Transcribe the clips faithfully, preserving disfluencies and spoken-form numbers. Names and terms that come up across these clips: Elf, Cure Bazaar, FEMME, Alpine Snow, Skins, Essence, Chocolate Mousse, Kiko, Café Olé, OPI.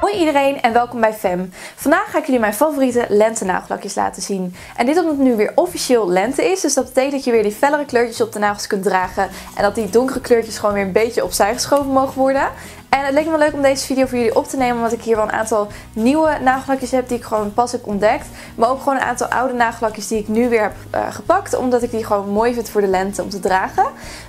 Hoi iedereen en welkom bij FEMME. Vandaag ga ik jullie mijn favoriete lente nagelakjes laten zien. En dit omdat het nu weer officieel lente is, dus dat betekent dat je weer die fellere kleurtjes op de nagels kunt dragen. En dat die donkere kleurtjes gewoon weer een beetje opzij geschoven mogen worden. En het leek me wel leuk om deze video voor jullie op te nemen, want ik hier wel een aantal nieuwe nagellakjes heb die ik gewoon pas heb ontdekt. Maar ook gewoon een aantal oude nagellakjes die ik nu weer heb uh, gepakt, omdat ik die gewoon mooi vind voor de lente om te dragen.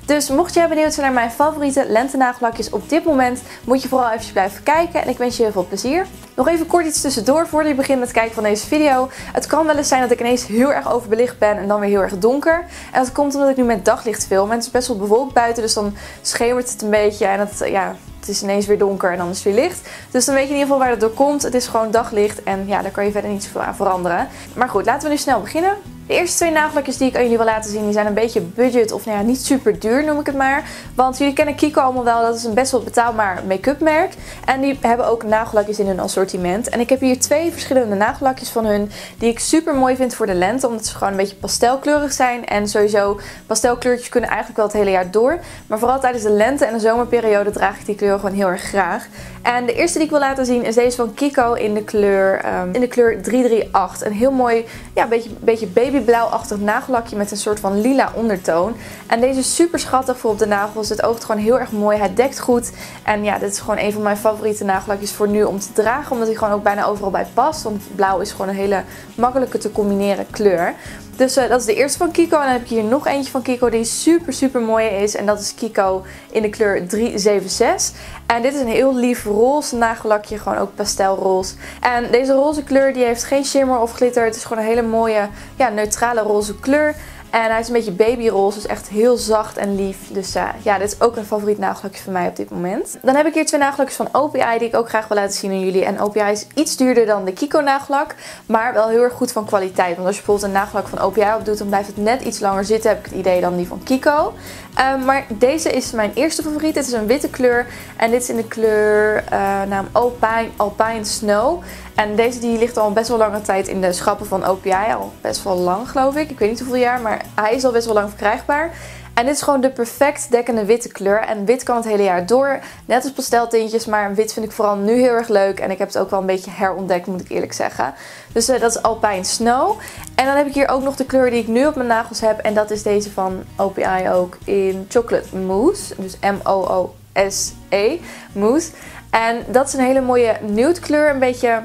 Dus mocht jij benieuwd zijn naar mijn favoriete lente nagellakjes op dit moment, moet je vooral even blijven kijken en ik wens je heel veel plezier. Nog even kort iets tussendoor voordat je begint met het kijken van deze video. Het kan wel eens zijn dat ik ineens heel erg overbelicht ben en dan weer heel erg donker. En dat komt omdat ik nu met daglicht film en het is best wel bewolkt buiten, dus dan schemert het een beetje en dat, ja... het is ineens weer donker en dan is het weer licht. Dus dan weet je in ieder geval waar dat door komt. Het is gewoon daglicht en ja, daar kan je verder niet zoveel aan veranderen. Maar goed, laten we nu snel beginnen. De eerste twee nagellakjes die ik aan jullie wil laten zien, die zijn een beetje budget of nou ja, niet super duur noem ik het maar. Want jullie kennen Kiko allemaal wel, dat is een best wel betaalbaar make-up merk. En die hebben ook nagellakjes in hun assortiment. En ik heb hier twee verschillende nagellakjes van hun die ik super mooi vind voor de lente. Omdat ze gewoon een beetje pastelkleurig zijn. En sowieso, pastelkleurtjes kunnen eigenlijk wel het hele jaar door. Maar vooral tijdens de lente en de zomerperiode draag ik die kleuren gewoon heel erg graag. En de eerste die ik wil laten zien is deze van Kiko in de kleur, um, in de kleur drie drie acht. Een heel mooi, ja, beetje, beetje baby blauwachtig nagellakje met een soort van lila ondertoon. En deze is super schattig voor op de nagels. Het oogt gewoon heel erg mooi. Hij dekt goed. En ja, dit is gewoon een van mijn favoriete nagellakjes voor nu om te dragen. Omdat hij gewoon ook bijna overal bij past. Want blauw is gewoon een hele makkelijke te combineren kleur. Dus uh, dat is de eerste van Kiko. En dan heb ik hier nog eentje van Kiko die super super mooi is. En dat is Kiko in de kleur drie zeven zes. En dit is een heel lief roze nagellakje. Gewoon ook pastelroze. En deze roze kleur die heeft geen shimmer of glitter. Het is gewoon een hele mooie, ja, neutrale roze kleur. En hij is een beetje babyroze, dus echt heel zacht en lief. Dus uh, ja, dit is ook een favoriet nagellakje van mij op dit moment. Dan heb ik hier twee nagellakjes van O P I die ik ook graag wil laten zien aan jullie. En O P I is iets duurder dan de Kiko nagellak, maar wel heel erg goed van kwaliteit. Want als je bijvoorbeeld een nagellak van O P I opdoet, dan blijft het net iets langer zitten, heb ik het idee, dan die van Kiko. Uh, maar deze is mijn eerste favoriet. Dit is een witte kleur en dit is in de kleur uh, naam Alpine, Alpine Snow. En deze die ligt al best wel lange tijd in de schappen van O P I. Al best wel lang geloof ik. Ik weet niet hoeveel jaar, maar hij is al best wel lang verkrijgbaar. En dit is gewoon de perfect dekkende witte kleur. En wit kan het hele jaar door. Net als pasteltintjes, maar wit vind ik vooral nu heel erg leuk. En ik heb het ook wel een beetje herontdekt, moet ik eerlijk zeggen. Dus uh, dat is Alpine Snow. En dan heb ik hier ook nog de kleur die ik nu op mijn nagels heb. En dat is deze van O P I ook in Chocolate Mousse. Dus M O O S E, Mousse. En dat is een hele mooie nude kleur. Een beetje...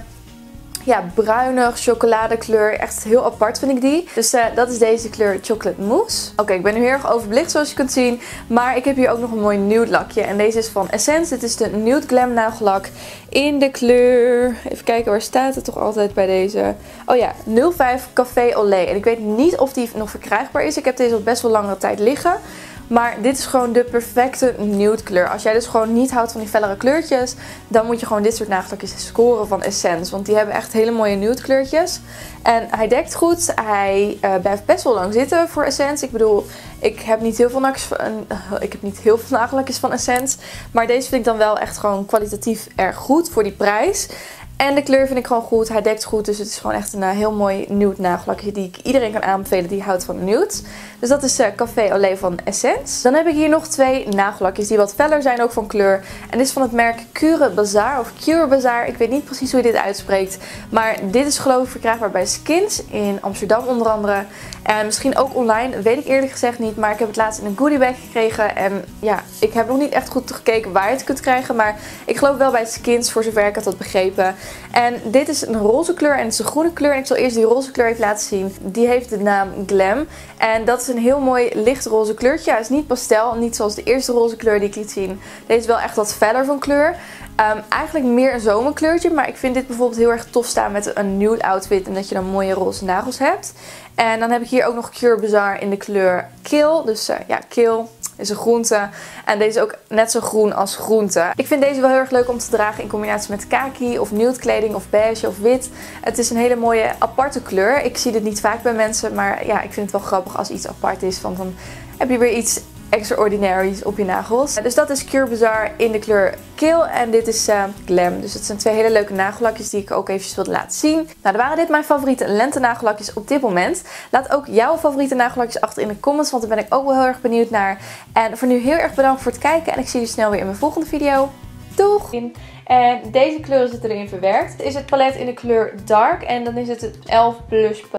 ja, bruinig, chocoladekleur. Echt heel apart vind ik die. Dus uh, dat is deze kleur Chocolate Mousse. Oké, okay, ik ben nu heel erg overbelicht zoals je kunt zien. Maar ik heb hier ook nog een mooi nude lakje. En deze is van Essence. Dit is de Nude Glam nagellak in de kleur... even kijken, waar staat het toch altijd bij deze? Oh ja, nul vijf Café Olé. En ik weet niet of die nog verkrijgbaar is. Ik heb deze al best wel langere tijd liggen. Maar dit is gewoon de perfecte nude kleur. Als jij dus gewoon niet houdt van die fellere kleurtjes, dan moet je gewoon dit soort nagellakjes scoren van Essence. Want die hebben echt hele mooie nude kleurtjes. En hij dekt goed. Hij uh, blijft best wel lang zitten voor Essence. Ik bedoel, ik heb niet heel veel nagellakjes van Essence. Maar deze vind ik dan wel echt gewoon kwalitatief erg goed voor die prijs. En de kleur vind ik gewoon goed. Hij dekt goed. Dus het is gewoon echt een heel mooi nude nagellakje die ik iedereen kan aanbevelen die houdt van nudes. Dus dat is Café Olé van Essence. Dan heb ik hier nog twee nagellakjes die wat feller zijn ook van kleur. En dit is van het merk Cure Bazaar of Cure Bazaar. Ik weet niet precies hoe je dit uitspreekt. Maar dit is geloof ik verkrijgbaar bij Skins in Amsterdam onder andere. En misschien ook online. Weet ik eerlijk gezegd niet. Maar ik heb het laatst in een goodiebag gekregen. En ja, ik heb nog niet echt goed gekeken waar je het kunt krijgen. Maar ik geloof wel bij Skins voor zover ik het had begrepen. En dit is een roze kleur en het is een groene kleur. En ik zal eerst die roze kleur even laten zien. Die heeft de naam Glam. En dat is een heel mooi lichtroze kleurtje. Hij is niet pastel, niet zoals de eerste roze kleur die ik liet zien. Deze is wel echt wat feller van kleur. Um, eigenlijk meer een zomerkleurtje. Maar ik vind dit bijvoorbeeld heel erg tof staan met een nude outfit. En dat je dan mooie roze nagels hebt. En dan heb ik hier ook nog Cure Bazaar in de kleur Keel. Dus uh, ja, Keel is een groente. En deze is ook net zo groen als groente. Ik vind deze wel heel erg leuk om te dragen in combinatie met kaki of nude kleding of beige of wit. Het is een hele mooie aparte kleur. Ik zie dit niet vaak bij mensen. Maar ja, ik vind het wel grappig als iets apart is. Want dan heb je weer iets extraordinaries op je nagels. Dus dat is Cure Bazaar in de kleur Keel en dit is uh, Glam. Dus het zijn twee hele leuke nagellakjes die ik ook eventjes wilde laten zien. Nou, dan waren dit mijn favoriete lente nagellakjes op dit moment. Laat ook jouw favoriete nagellakjes achter in de comments, want daar ben ik ook wel heel erg benieuwd naar. En voor nu heel erg bedankt voor het kijken en ik zie jullie snel weer in mijn volgende video. Doei! Doeg! En deze kleuren zitten erin verwerkt. Is het palet in de kleur dark en dan is het een Elf blush palet.